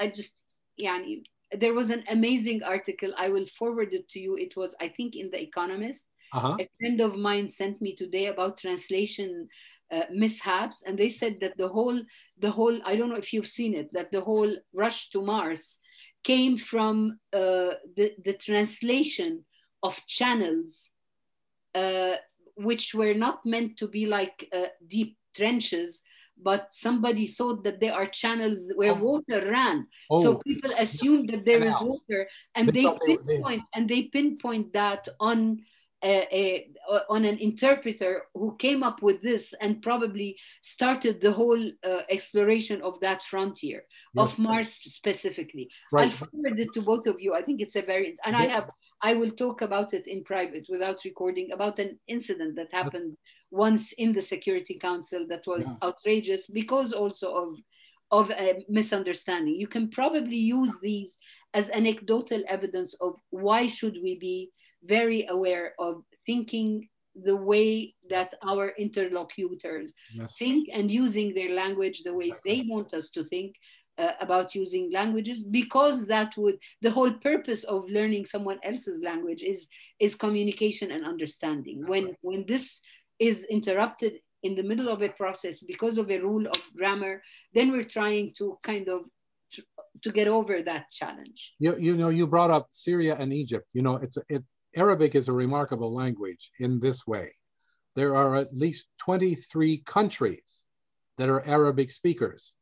I just, yeah, there was an amazing article. I will forward it to you. It was, I think, in The Economist. Uh-huh. A friend of mine sent me today about translation uh, mishaps. And they said that the whole, the whole, I don't know if you've seen it, that the whole rush to Mars came from uh, the, the translation of channels uh, which were not meant to be like uh, deep trenches, but somebody thought that they are channels where oh. water ran. Oh. So people assumed that there is water, and they, they pinpoint they... and they pinpoint that on a, a on an interpreter who came up with this and probably started the whole uh, exploration of that frontier yes. of Mars specifically. Right. I forwarded it to both of you. I think it's a very and yeah. I have. I will talk about it in private without recording about an incident that happened once in the Security Council that was yeah. outrageous because also of, of a misunderstanding. You can probably use these as anecdotal evidence of why should we be very aware of thinking the way that our interlocutors yes. think and using their language the way they want us to think. Uh, about using languages because that would, the whole purpose of learning someone else's language is, is communication and understanding. That's when, right. when this is interrupted in the middle of a process because of a rule of grammar, then we're trying to kind of, to, to get over that challenge. You, you know, you brought up Syria and Egypt, you know, it's, it, Arabic is a remarkable language in this way. There are at least twenty-three countries that are Arabic speakers.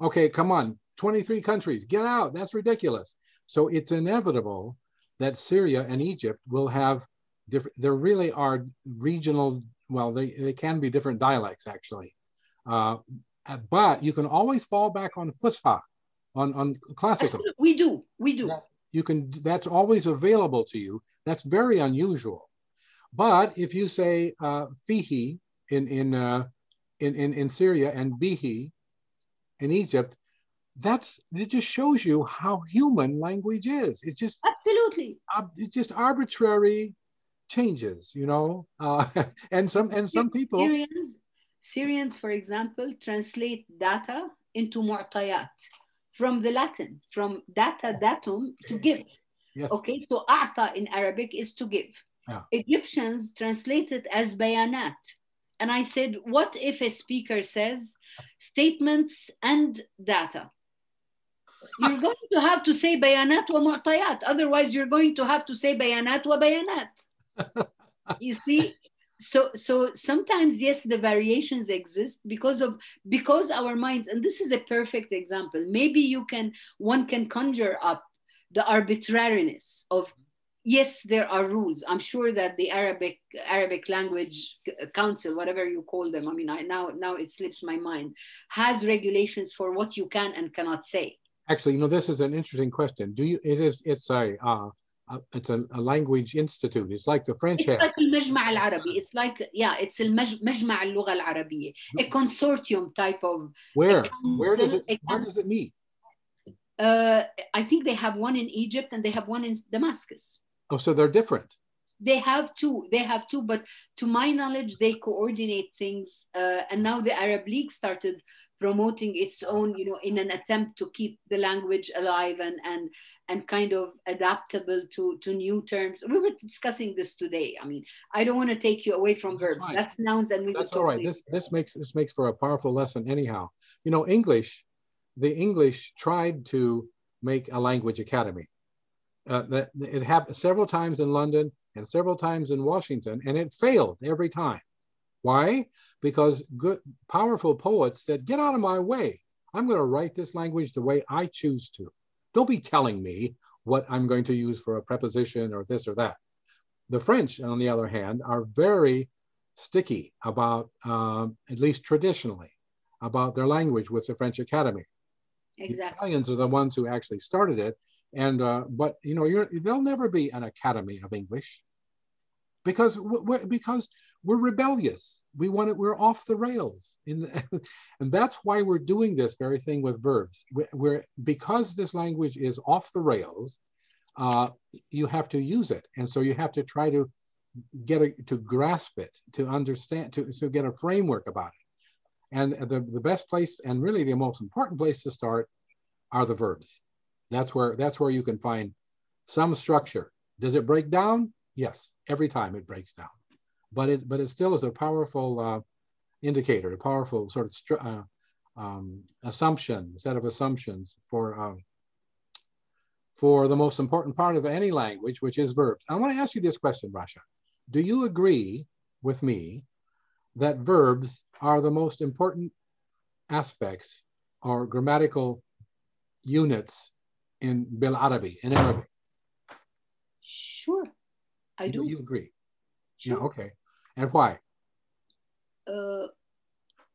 Okay, come on, twenty-three countries, get out, that's ridiculous. So it's inevitable that Syria and Egypt will have different, there really are regional, well, they, they can be different dialects actually. Uh, but you can always fall back on Fusha, on, on classical. We do, we do. That, you can, that's always available to you. That's very unusual. But if you say uh, Fihi in, in, uh, in, in, in Syria and Bihi in Egypt, that's, it just shows you how human language is. It's just absolutely, uh, it's just arbitrary changes, you know. Uh, and some and some people Syrians, Syrians, for example, translate data into mu'tayat from the Latin, from data datum to give. Yes. Okay, so a'ta in Arabic is to give. Yeah. Egyptians translate it as bayanat. And I said, what if a speaker says statements and data? You're going to have to say bayanat wa mu'tayat. Otherwise, you're going to have to say bayanat wa bayanat. You see? So, so sometimes, yes, the variations exist because of, because our minds, and this is a perfect example. Maybe you can, one can conjure up the arbitrariness of, yes, there are rules. I'm sure that the Arabic Arabic Language Council, whatever you call them, I mean, I, now, now it slips my mind, has regulations for what you can and cannot say. Actually, you know, this is an interesting question. Do you, it is, it's a, uh, it's a, a language institute. It's like the French. It's have. like al-Majma' al-Arabi. It's like, yeah, it's al-Majma' al-Lugha al-Arabiya, a consortium type of. Where? Council, where does it, where does it meet? Uh, I think they have one in Egypt and they have one in Damascus. Oh, so they're different. They have two, they have two, but to my knowledge, they coordinate things. Uh, and now the Arab League started promoting its own, you know, in an attempt to keep the language alive and and, and kind of adaptable to, to new terms. We were discussing this today. I mean, I don't want to take you away from verbs. That's, That's nouns and we That's all right. This, this, makes, this makes for a powerful lesson anyhow. You know, English, the English tried to make a language academy. Uh, that it happened several times in London and several times in Washington, and it failed every time. Why? Because good, powerful poets said, get out of my way. I'm going to write this language the way I choose to. Don't be telling me what I'm going to use for a preposition or this or that. The French, on the other hand, are very sticky about, um, at least traditionally, about their language with the French Academy. Exactly. The Italians are the ones who actually started it. And, uh, but, you know, you're, there'll never be an Academy of English because we're, because we're rebellious. We want it, we're off the rails. In the, and that's why we're doing this very thing with verbs. We're, we're because this language is off the rails, uh, you have to use it. And so you have to try to get a, to grasp it, to understand, to, to get a framework about it. And the, the best place, and really the most important place to start are the verbs. That's where, that's where you can find some structure. Does it break down? Yes, every time it breaks down. But it, but it still is a powerful uh, indicator, a powerful sort of uh, um, assumption, set of assumptions for, um, for the most important part of any language, which is verbs. I want to ask you this question, Rasha. Do you agree with me that verbs are the most important aspects or grammatical units in Bil Arabi, in Arabic? Sure, I do. You agree? Sure. Yeah, okay. And why? Uh,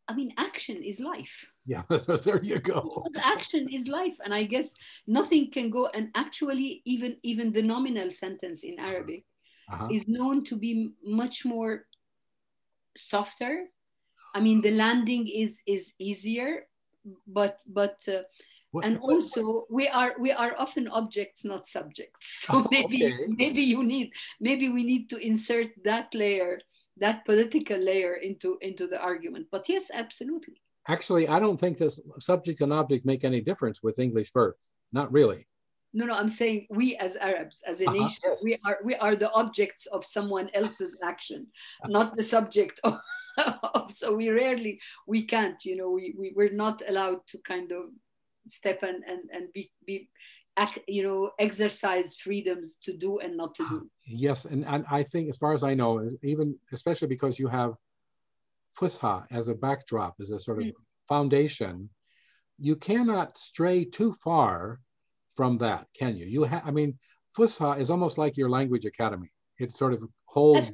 I mean, action is life. Yeah, there you go. Because action is life. And I guess nothing can go, and actually even, even the nominal sentence in Arabic uh-huh. is known to be much more softer. I mean, the landing is, is easier, but, but, uh, What? And also, we are we are often objects, not subjects. So maybe okay. maybe you need maybe we need to insert that layer, that political layer into into the argument. But yes, absolutely. Actually, I don't think this subject and object make any difference with English verbs. Not really. No, no. I'm saying we as Arabs, as a uh-huh, nation, yes. we are we are the objects of someone else's action, not the subject of. So we rarely we can't. You know, we, we we're not allowed to kind of. Step and, and, and be, be you know, exercise freedoms to do and not to do. Yes, and, and I think, as far as I know, even especially because you have Fusha as a backdrop, as a sort of mm-hmm. foundation, you cannot stray too far from that, can you? You ha I mean, Fusha is almost like your language academy. It sort of holds.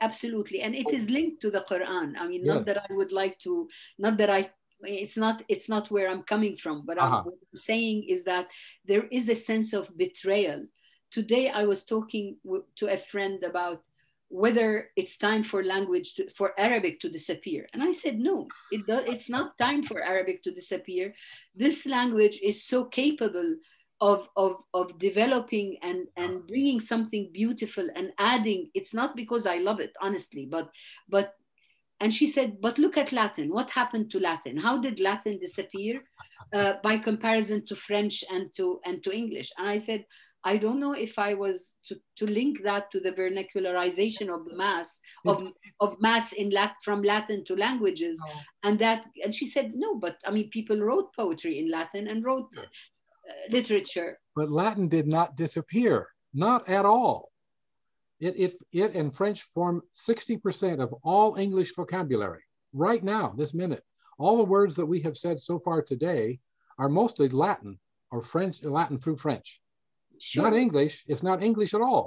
Absolutely, and it is linked to the Quran. I mean, yes. not that I would like to, not that I, it's not, it's not where I'm coming from, but uh-huh. I'm, what I'm saying is that there is a sense of betrayal. Today, I was talking to a friend about whether it's time for language, to, for Arabic to disappear. And I said, no, it does, it's not time for Arabic to disappear. This language is so capable Of, of, of developing and, and bringing something beautiful and adding. It's not because I love it, honestly, but, but, and she said, but look at Latin. What happened to Latin? How did Latin disappear uh, by comparison to French and to, and to English? And I said, I don't know if I was to, to link that to the vernacularization of the mass, of, of mass in Lat, from Latin to languages. Oh. And that, and she said, no, but I mean, people wrote poetry in Latin and wrote yeah. literature. But Latin did not disappear, not at all. It, it, it and French form sixty percent of all English vocabulary right now, this minute. All the words that we have said so far today are mostly Latin or French, Latin through French. Sure. Not English, it's not English at all,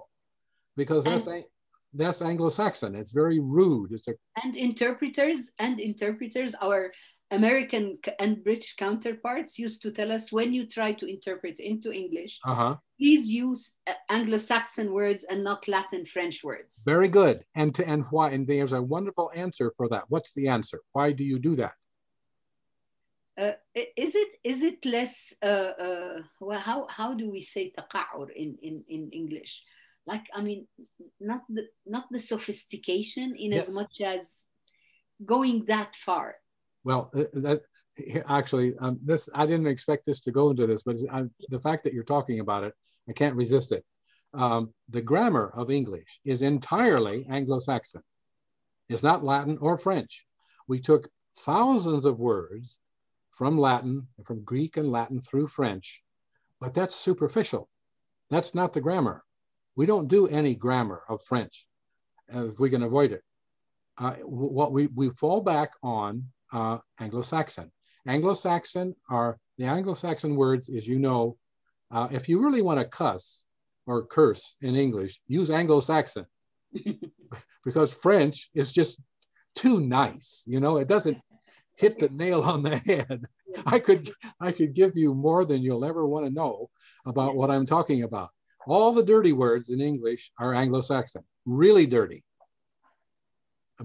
because that's and, a, that's Anglo-Saxon, it's very rude. It's a, and interpreters, and interpreters, our American and British counterparts used to tell us, when you try to interpret into English, uh-huh. please use Anglo-Saxon words and not Latin French words. Very good. And to, and why? And there's a wonderful answer for that. What's the answer? Why do you do that? Uh, is it is it less? Uh, uh, well, how how do we say تقعر in in in English? Like, I mean, not the not the sophistication in yes. as much as going that far. Well, that, actually, um, this I didn't expect this to go into this, but I, the fact that you're talking about it, I can't resist it. Um, the grammar of English is entirely Anglo-Saxon. It's not Latin or French. We took thousands of words from Latin, from Greek and Latin through French, but that's superficial. That's not the grammar. We don't do any grammar of French uh, if we can avoid it. Uh, what we, we fall back on Uh, Anglo-Saxon. Anglo-Saxon are, the Anglo-Saxon words, as you know, uh, if you really want to cuss or curse in English, use Anglo-Saxon because French is just too nice. You know, it doesn't hit the nail on the head. I could, I could give you more than you'll ever want to know about what I'm talking about. All the dirty words in English are Anglo-Saxon, really dirty.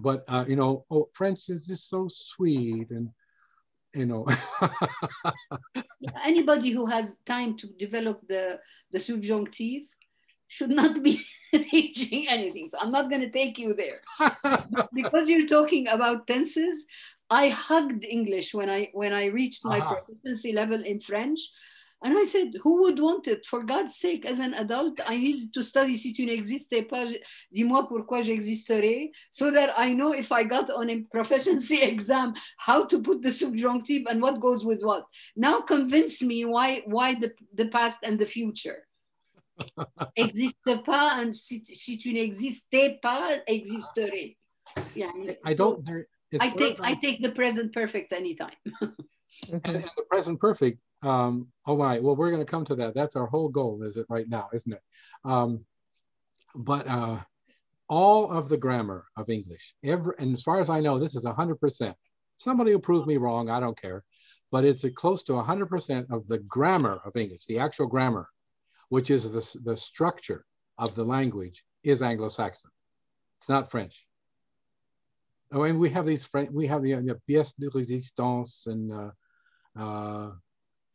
But, uh, you know, oh, French is just so sweet and, you know. Anybody who has time to develop the, the subjunctive should not be teaching anything. So I'm not going to take you there. Because you're talking about tenses, I hugged English when I, when I reached my uh-huh. proficiency level in French. And I said, who would want it? For God's sake, as an adult, I needed to study Si tu n'existais pas, dis-moi pourquoi j'existerais, so that I know if I got on a proficiency exam, how to put the subjunctive and what goes with what. Now convince me why, why the, the past and the future. Existe pas, and si, si tu n'existais pas, existerais. Yeah, I, mean, I, so don't, I, take, I take the present perfect anytime. and, and the present perfect. Um, all right, well, we're going to come to that. That's our whole goal, is it right now, isn't it? Um, but uh, all of the grammar of English, every, and as far as I know, this is one hundred percent. Somebody will prove me wrong, I don't care. But it's a close to one hundred percent of the grammar of English, the actual grammar, which is the, the structure of the language, is Anglo-Saxon. It's not French. Oh, and we have these, we have the, the pièce de résistance and... Uh, uh,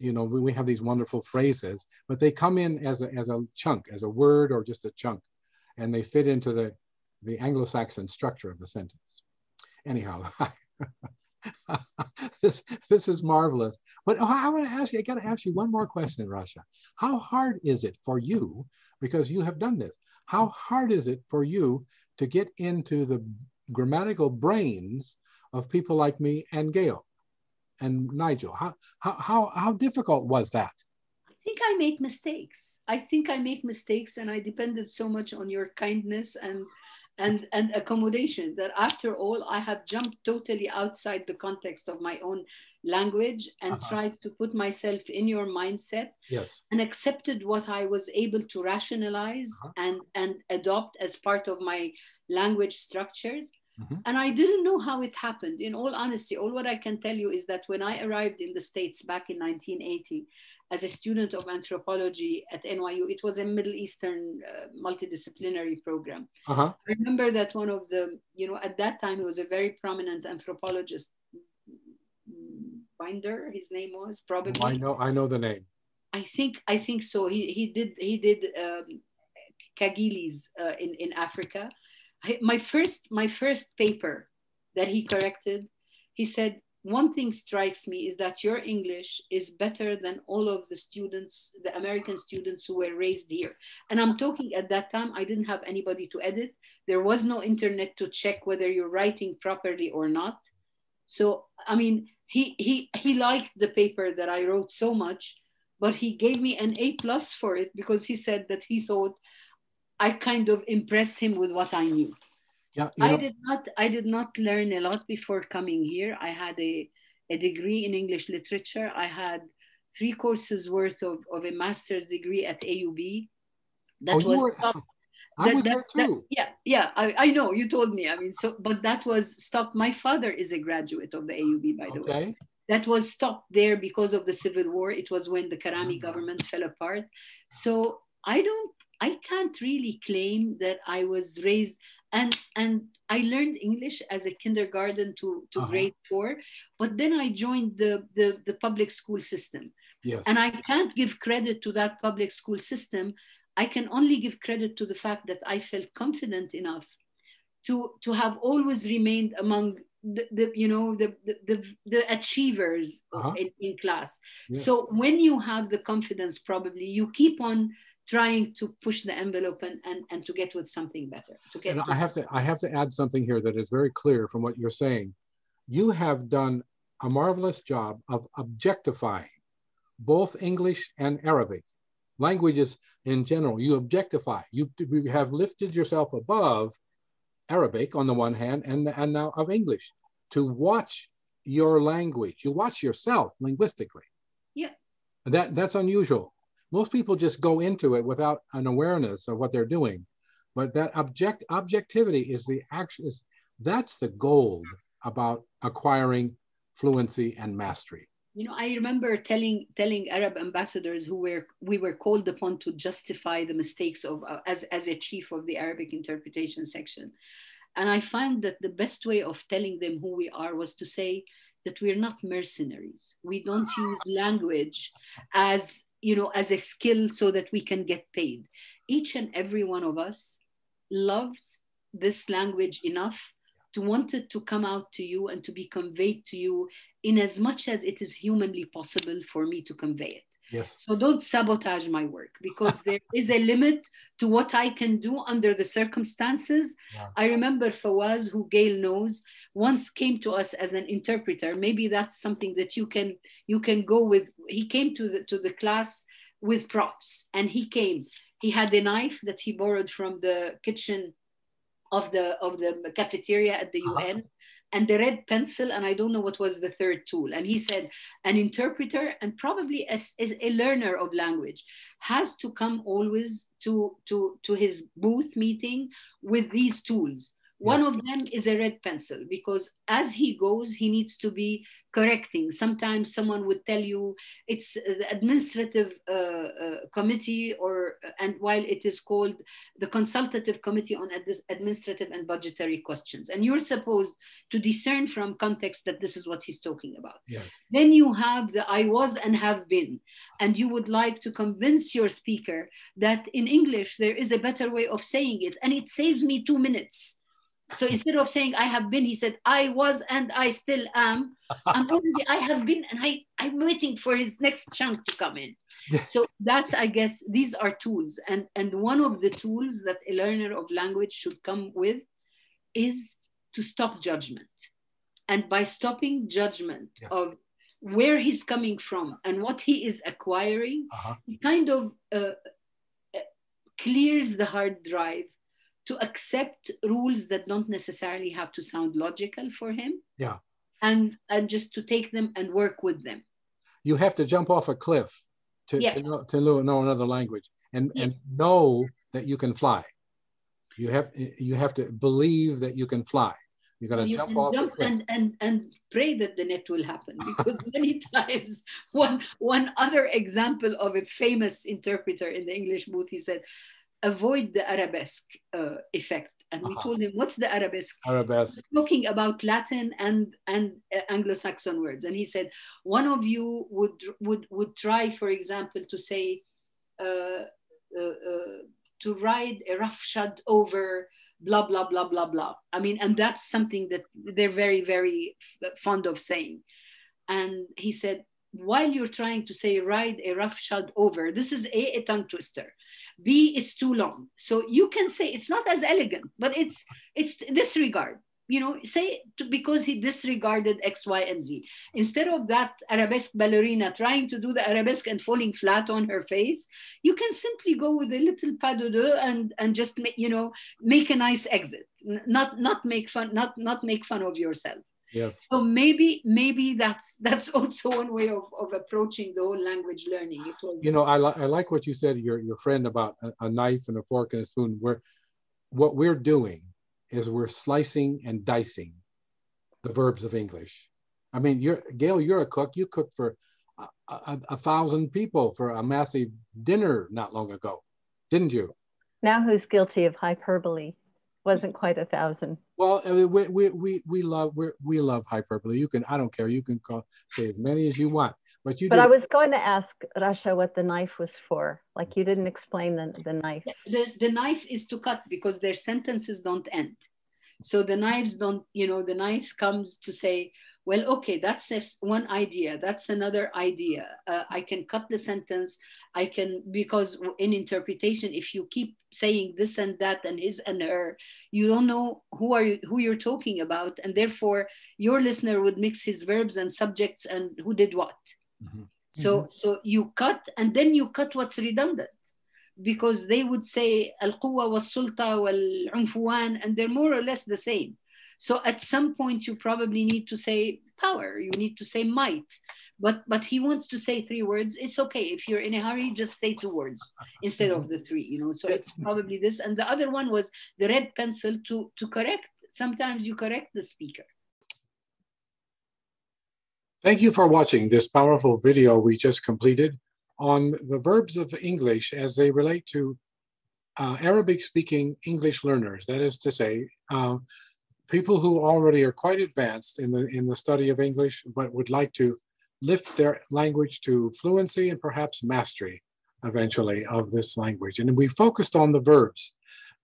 You know, we have these wonderful phrases, but they come in as a, as a chunk, as a word or just a chunk, and they fit into the, the Anglo-Saxon structure of the sentence. Anyhow, this, this is marvelous. But oh, I want to ask you, I got to ask you one more question, Rasha. How hard is it for you, because you have done this, how hard is it for you to get into the grammatical brains of people like me and Gail? And Nigel, how, how, how, how difficult was that? I think I make mistakes. I think I make mistakes, and I depended so much on your kindness and and and accommodation that after all, I have jumped totally outside the context of my own language and uh-huh. tried to put myself in your mindset, yes, and accepted what I was able to rationalize uh-huh. and, and adopt as part of my language structures. Mm-hmm. And I didn't know how it happened. In all honesty, all what I can tell you is that when I arrived in the States back in nineteen eighty, as a student of anthropology at N Y U, it was a Middle Eastern uh, multidisciplinary program. Uh-huh. I remember that one of the, you know, at that time, it was a very prominent anthropologist, Binder, his name was probably. I know, I know the name. I think, I think so. He he did he did um, Kagilis uh, in in Africa. My first, my first paper that he corrected, he said, one thing strikes me is that your English is better than all of the students, the American students who were raised here. And I'm talking at that time, I didn't have anybody to edit. There was no internet to check whether you're writing properly or not. So, I mean, he, he, he liked the paper that I wrote so much, but he gave me an A plus for it because he said that he thought I kind of impressed him with what I knew. Yeah, you know, I did not. I did not learn a lot before coming here. I had a, a degree in English literature. I had three courses worth of, of a master's degree at A U B. That oh, was. Were, top, I that, was that, there too. That, yeah, yeah. I, I know you told me. I mean, so but that was stopped. My father is a graduate of the A U B, by the okay. way. That was stopped there because of the Civil War. It was when the Karami mm-hmm. government fell apart. So I don't. I can't really claim that I was raised, and and I learned English as a kindergarten to, to uh-huh. grade four, but then I joined the, the, the public school system. Yes. And I can't give credit to that public school system. I can only give credit to the fact that I felt confident enough to, to have always remained among the, the you know, the, the, the, the achievers uh-huh. in, in class. Yes. So when you have the confidence, probably you keep on trying to push the envelope and, and, and to get with something better. To get and I have to, I have to add something here that is very clear from what you're saying. You have done a marvelous job of objectifying both English and Arabic languages in general. You objectify, you, you have lifted yourself above Arabic on the one hand and, and now of English to watch your language. You watch yourself linguistically. Yeah. That, that's unusual. Most people just go into it without an awareness of what they're doing, but that object objectivity is the action. Is, that's the gold about acquiring fluency and mastery. You know, I remember telling telling Arab ambassadors who were we were called upon to justify the mistakes of uh, as as a chief of the Arabic interpretation section, and I found that the best way of telling them who we are was to say that we're not mercenaries. We don't use language as you know, as a skill so that we can get paid. Each and every one of us loves this language enough to want it to come out to you and to be conveyed to you in as much as it is humanly possible for me to convey it. Yes. So don't sabotage my work because there is a limit to what I can do under the circumstances. Yeah. I remember Fawaz, who Gail knows, once came to us as an interpreter. Maybe that's something that you can you can go with. He came to the to the class with props, and he came. He had a knife that he borrowed from the kitchen of the of the cafeteria at the uh-huh. U N. And the red pencil, and I don't know what was the third tool. And he said, an interpreter and probably as, as a learner of language has to come always to, to, to his booth meeting with these tools. One of them is a red pencil because as he goes, he needs to be correcting. Sometimes someone would tell you it's the administrative uh, uh, committee or, and while it is called the consultative committee on ad administrative and budgetary questions. And you're supposed to discern from context that this is what he's talking about. Yes. Then you have the I was and have been, and you would like to convince your speaker that in English, there is a better way of saying it. And it saves me two minutes. So instead of saying I have been, he said, I was and I still am. I'm already, I have been and I, I'm waiting for his next chunk to come in. So that's, I guess, these are tools. And, and one of the tools that a learner of language should come with is to stop judgment. And by stopping judgment yes. of where he's coming from and what he is acquiring, uh-huh. it kind of uh, clears the hard drive to accept rules that don't necessarily have to sound logical for him. Yeah. And, and just to take them and work with them. You have to jump off a cliff to, yeah. to, know, to know another language and, yeah. and know that you can fly. You have, you have to believe that you can fly. You're going to jump off jump and, and, and pray that the net will happen, because many times, one, one other example of a famous interpreter in the English booth, he said, avoid the arabesque uh, effect. And we uh-huh. told him, what's the arabesque? Arabesque. Talking about Latin and, and uh, Anglo-Saxon words. And he said, one of you would, would, would try, for example, to say, uh, uh, uh, to ride a roughshod over blah, blah, blah, blah, blah. I mean, and that's something that they're very, very fond of saying. And he said, while you're trying to say ride a roughshod over, this is A, a tongue twister. B, it's too long. So you can say it's not as elegant, but it's it's disregard. You know, say to, because he disregarded X, Y, and Z. Instead of that arabesque ballerina trying to do the arabesque and falling flat on her face, you can simply go with a little pas de deux and, and just, you know, make a nice exit, not, not make fun, not, not make fun of yourself. Yes. So maybe, maybe that's, that's also one way of, of approaching the whole language learning. You know, I, li I like what you said, your, your friend, about a, a knife and a fork and a spoon. We're, what we're doing is we're slicing and dicing the verbs of English. I mean, you're, Gail, you're a cook. You cooked for a, a, a thousand people for a massive dinner not long ago, didn't you? Now who's guilty of hyperbole? Wasn't quite a thousand. Well, we, we, we, we love we we love hyperbole. You can, I don't care, you can call, say as many as you want. But you. But did. I was going to ask Rasha what the knife was for. Like, you didn't explain the, the knife. The, the knife is to cut, because their sentences don't end. So the knives don't, you know, the knife comes to say, well, okay, that's one idea. That's another idea. Uh, I can cut the sentence. I can, because in interpretation, if you keep saying this and that and his and her, you don't know who are you, who you're talking about. And therefore your listener would mix his verbs and subjects and who did what. Mm-hmm. So, mm-hmm. so you cut, and then you cut what's redundant, because they would say al-quwa wal-sulta wal-unfuwan, and they're more or less the same. So at some point you probably need to say power, you need to say might, but, but he wants to say three words. It's okay, if you're in a hurry, just say two words instead of the three, you know, so it's probably this. And the other one was the red pencil to, to correct. Sometimes you correct the speaker. Thank you for watching this powerful video we just completed on the verbs of English as they relate to uh, Arabic-speaking English learners. That is to say, uh, people who already are quite advanced in the, in the study of English, but would like to lift their language to fluency and perhaps mastery, eventually, of this language. And we focused on the verbs.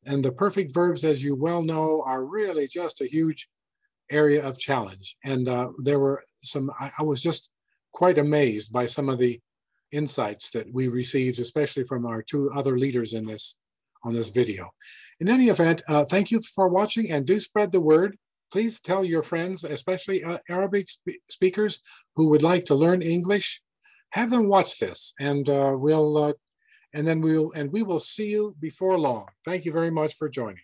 And the perfect verbs, as you well know, are really just a huge area of challenge. And uh, there were some, I, I was just quite amazed by some of the insights that we received, especially from our two other leaders in this, on this video. In any event, uh, thank you for watching, and do spread the word. Please tell your friends, especially uh, Arabic spe speakers who would like to learn English. Have them watch this, and uh, we'll, uh, and then we'll, and we will see you before long. Thank you very much for joining.